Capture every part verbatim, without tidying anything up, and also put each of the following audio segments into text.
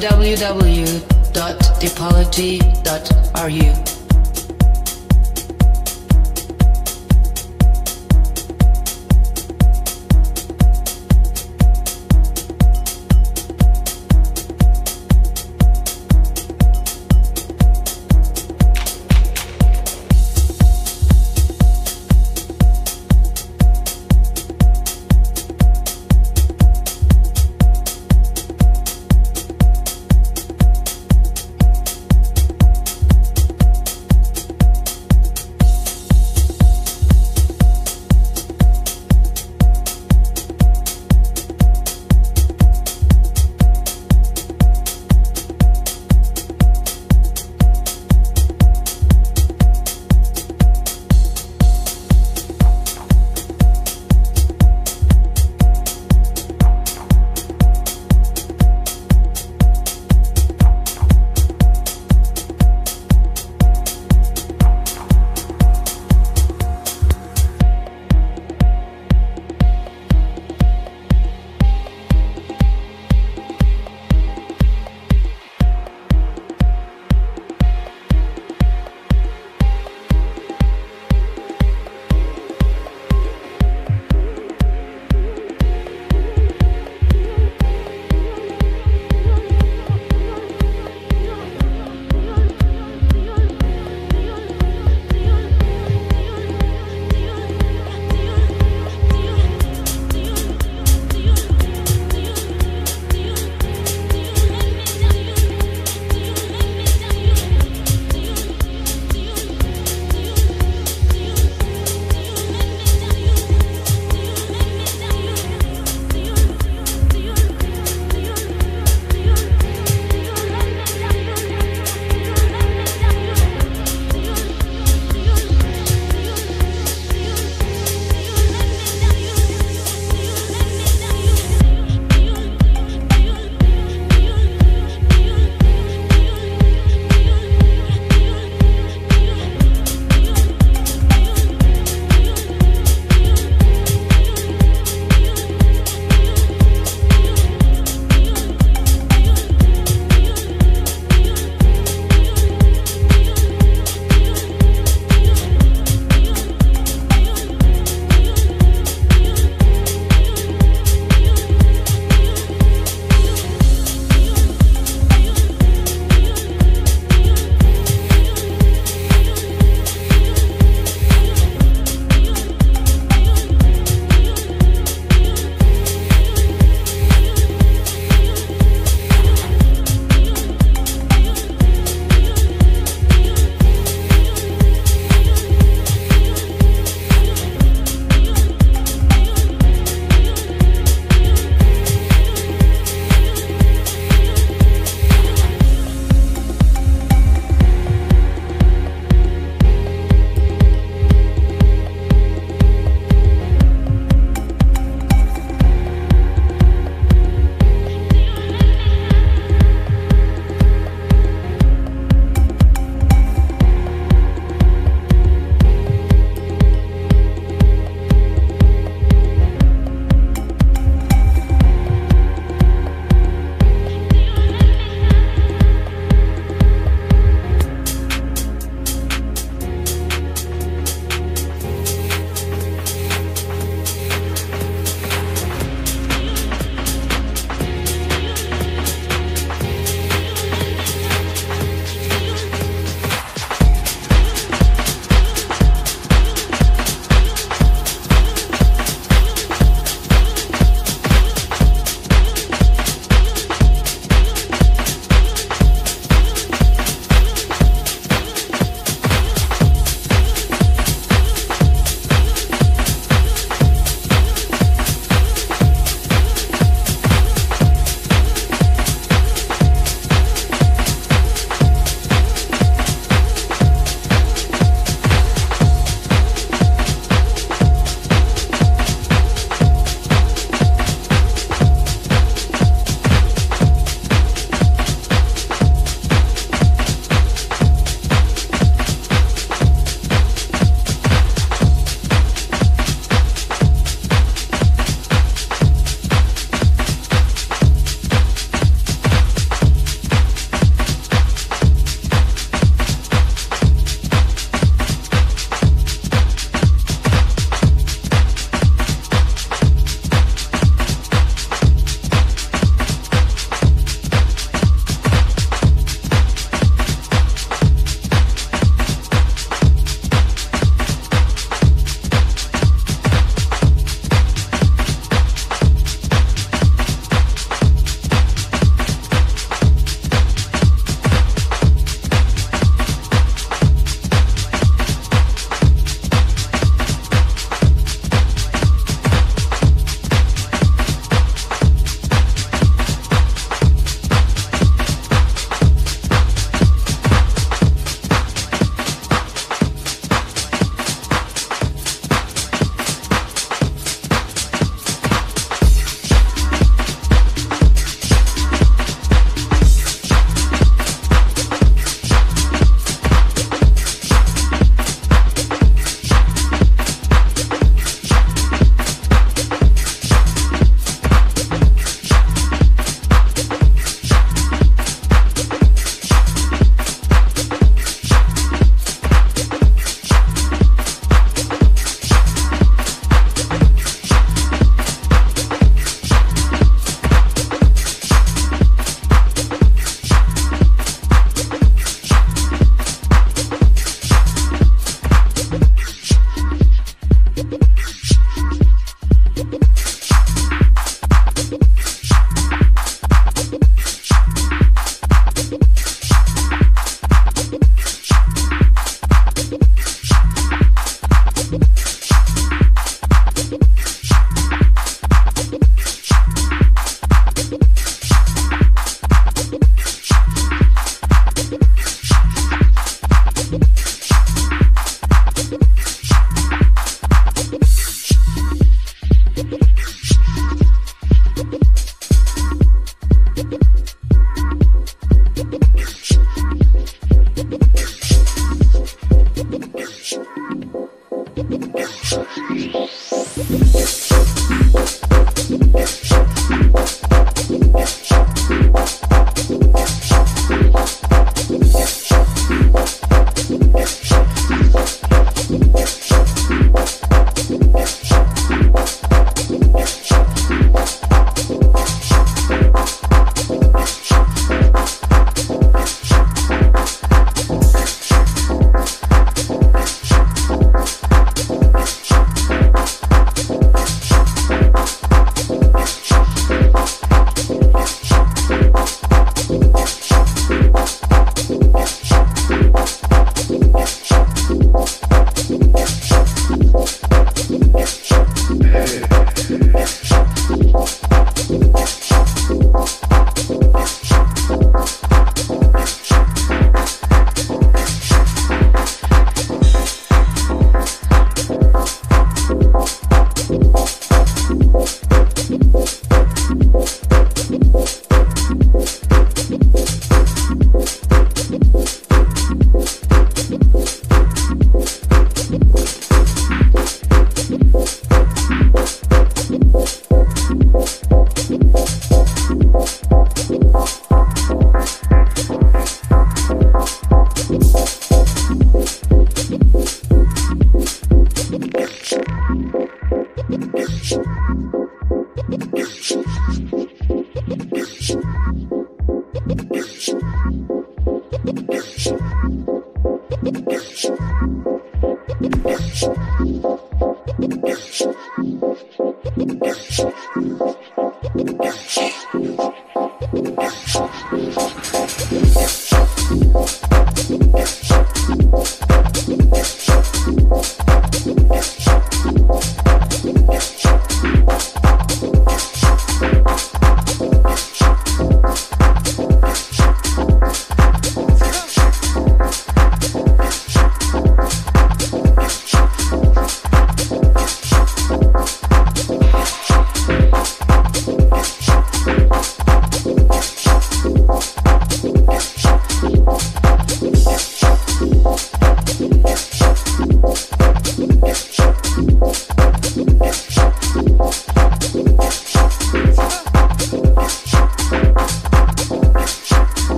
w w w dot dipology dot r u.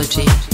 Technology.